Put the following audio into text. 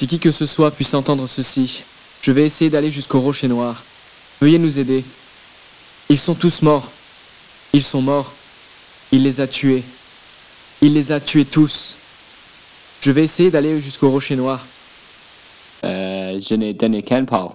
Si qui que ce soit puisse entendre ceci, je vais essayer d'aller jusqu'au Rocher Noir. Veuillez nous aider. Ils sont tous morts. Ils sont morts. Il les a tués. Il les a tués tous. Je vais essayer d'aller jusqu'au Rocher Noir. Je n'ai donné qu'un pas.